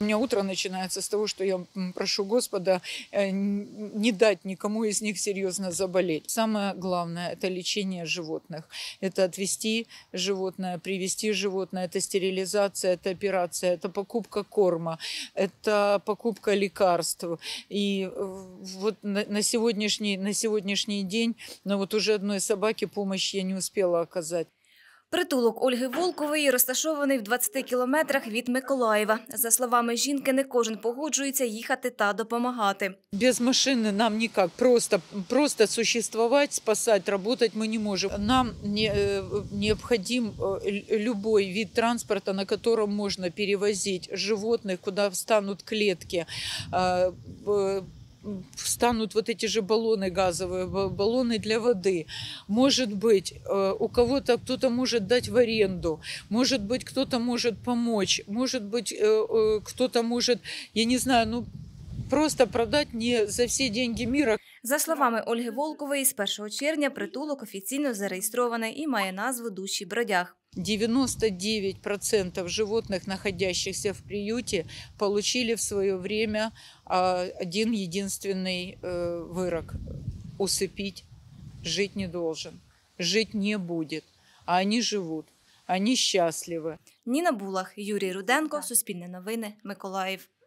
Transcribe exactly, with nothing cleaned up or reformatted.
У меня утро начинается с того, что я прошу Господа не дать никому из них серьезно заболеть. Самое главное – это лечение животных. Это отвезти животное, привезти животное, это стерилизация, это операция, это покупка корма, это покупка лекарств. И вот на сегодняшний, на сегодняшний день, но вот уже одной собаке помощь я не успела оказать. Притулок Ольги Волкової розташований в двадцяти кілометрах від Миколаєва. За словами жінки, не кожен погоджується їхати та допомагати. Без машини нам ніяк. Просто, просто существувати, спасати, працювати ми не можемо. Нам необхідний будь-який вид транспорту, на якому можна перевозити животних, куди встануть клітки, встанут вот эти же баллоны газовые, баллоны для воды. Может быть, у кого-то кто-то может дать в аренду, может быть, кто-то может помочь, может быть, кто-то может, я не знаю, ну просто продать не за все деньги мира. За словами Ольги Волкової, з першого червня притулок офіційно зареєстрований і має назву «Дущий бродяг». девяносто девять процентов животных, находящихся в приюте, получили в свое время один единственный вырок – усыпить. Жить не должен, жить не будет, а они живут, они счастливы. Нина Булах, Юрій Руденко, Суспільне новини, Миколаїв.